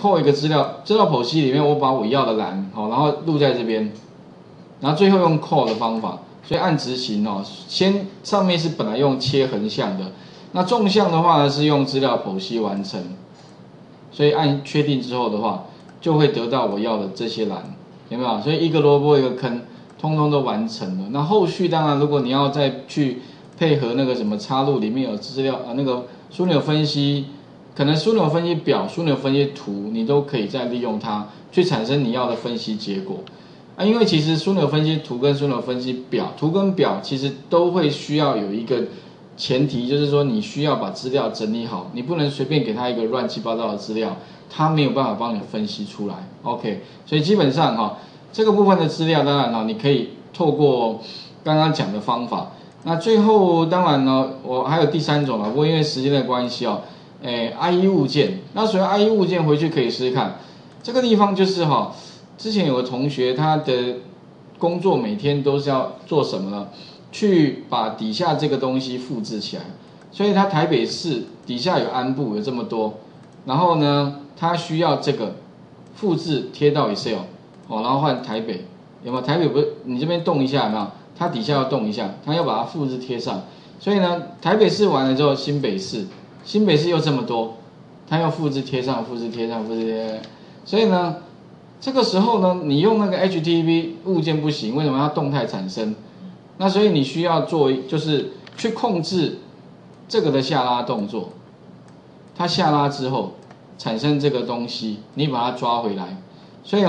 扣一个资料剖析里面，我把我要的栏好，然后录在这边，然后最后用扣的方法，所以按执行哦，先上面是本来用切横向的，那纵向的话呢是用资料剖析完成，所以按确定之后的话，就会得到我要的这些栏，有没有？所以一个萝卜一个坑，通通都完成了。那后续当然如果你要再去配合那个什么插入里面有资料那个枢纽分析。 可能枢纽分析表、枢纽分析图，你都可以再利用它去产生你要的分析结果啊。因为其实枢纽分析图跟枢纽分析表、图跟表其实都会需要有一个前提，就是说你需要把资料整理好，你不能随便给它一个乱七八糟的资料，它没有办法帮你分析出来。OK， 所以基本上哈、这个部分的资料，当然了，你可以透过刚刚讲的方法。那最后当然呢，我还有第三种了，不过因为时间的关系哦。 IE 物件，那所谓 IE 物件回去可以试试看，这个地方就是哈，之前有个同学他的工作每天都是要做什么呢？去把底下这个东西复制起来，所以他台北市底下有安部有这么多，然后呢，他需要这个复制贴到 Excel 哦，然后换台北，有没有？台北不是你这边动一下有没有？他底下要动一下，他要把它复制贴上，所以呢，台北市完了之后，新北市。 新北市又这么多，它要复制贴上，复制贴上，复制贴，所以呢，这个时候呢，你用那个 HTTP 物件不行，为什么要动态产生？那所以你需要做就是去控制这个的下拉动作，它下拉之后产生这个东西，你把它抓回来。所以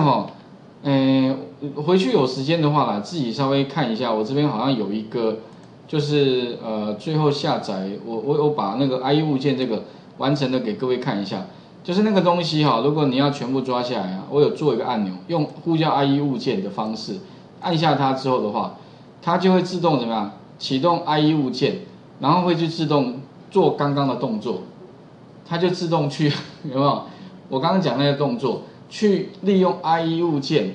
回去有时间的话啦，自己稍微看一下，我这边好像有一个。 就是最后下载我把那个 IE 物件这个完成的给各位看一下，就是那个东西哈，如果你要全部抓下来啊，我有做一个按钮，用呼叫 IE 物件的方式按下它之后的话，它就会自动怎么样启动 IE 物件，然后会去自动做刚刚的动作，它就自动去有没有？我刚刚讲那个动作，去利用 IE 物件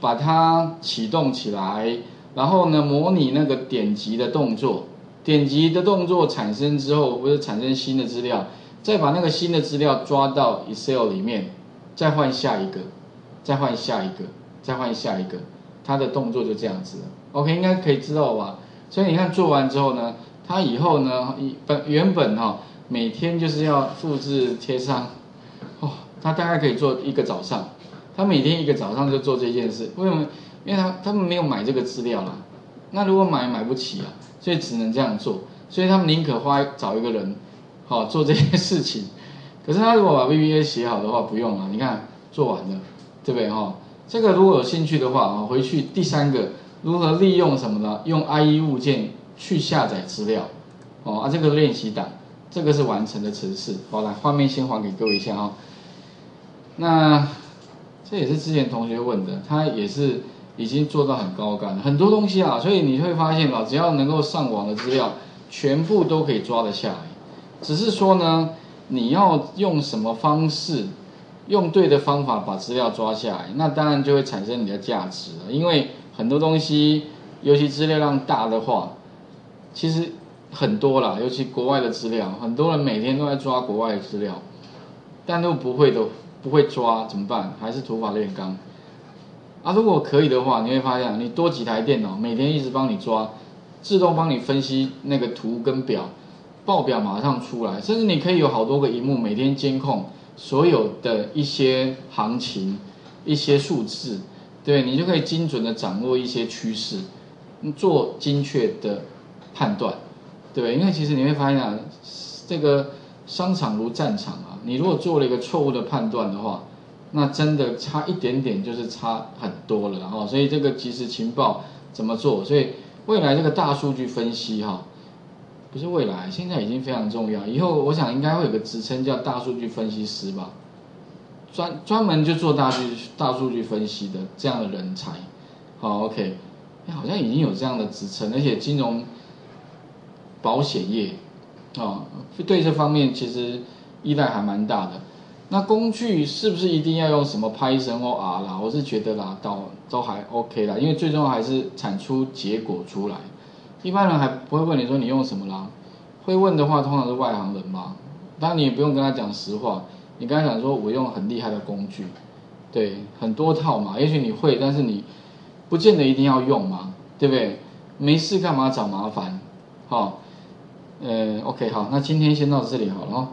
把它启动起来。 然后呢，模拟那个点击的动作，点击的动作产生之后，不是产生新的资料，再把那个新的资料抓到 Excel 里面，再换下一个，再换下一个，再换下一个，它的动作就这样子了。OK， 应该可以知道吧？所以你看做完之后呢，它以后呢，原本哈、每天就是要复制贴上，哦，它大概可以做一个早上，它每天一个早上就做这件事，为什么？ 因为他们没有买这个资料啦，那如果买不起啊，所以只能这样做，所以他们宁可找一个人，好、做这些事情。可是他如果把 VBA 写好的话，不用了，你看做完了，对不对哈、这个如果有兴趣的话啊，回去第三个如何利用什么呢？用 IE 物件去下载资料，这个练习档，这个是完成的程式。好，来画面先还给各位一下啊。那这也是之前同学问的，他也是。 已经做到很高干了，很多东西啊，所以你会发现啊，只要能够上网的资料，全部都可以抓得下来。只是说呢，你要用什么方式，用对的方法把资料抓下来，那当然就会产生你的价值了。因为很多东西，尤其资料量大的话，其实很多啦，尤其国外的资料，很多人每天都在抓国外的资料，但都不会抓，怎么办？还是土法炼钢。 啊，如果可以的话，你会发现，你多几台电脑，每天一直帮你抓，自动帮你分析那个图跟表，报表马上出来，甚至你可以有好多个荧幕，每天监控所有的一些行情、一些数字，对你就可以精准的掌握一些趋势，做精确的判断，对，因为其实你会发现啊，这个商场如战场啊，你如果做了一个错误的判断的话。 那真的差一点点，就是差很多了，然后所以这个即时情报怎么做？所以未来这个大数据分析哈，不是未来，现在已经非常重要。以后我想应该会有个职称叫大数据分析师吧，专门就做大数据分析的这样的人才。好 ，OK， 好像已经有这样的职称，而且金融、保险业啊，对这方面其实依赖还蛮大的。 那工具是不是一定要用什么 Python 或 R 啦？我是觉得啦，都还 OK 啦，因为最重要还是产出结果出来。一般人还不会问你说你用什么啦，会问的话通常是外行人嘛。当然你也不用跟他讲实话，你刚才想说我用很厉害的工具，对，很多套嘛，也许你会，但是你不见得一定要用嘛，对不对？没事干嘛找麻烦？好，OK，好，那今天先到这里好了哦。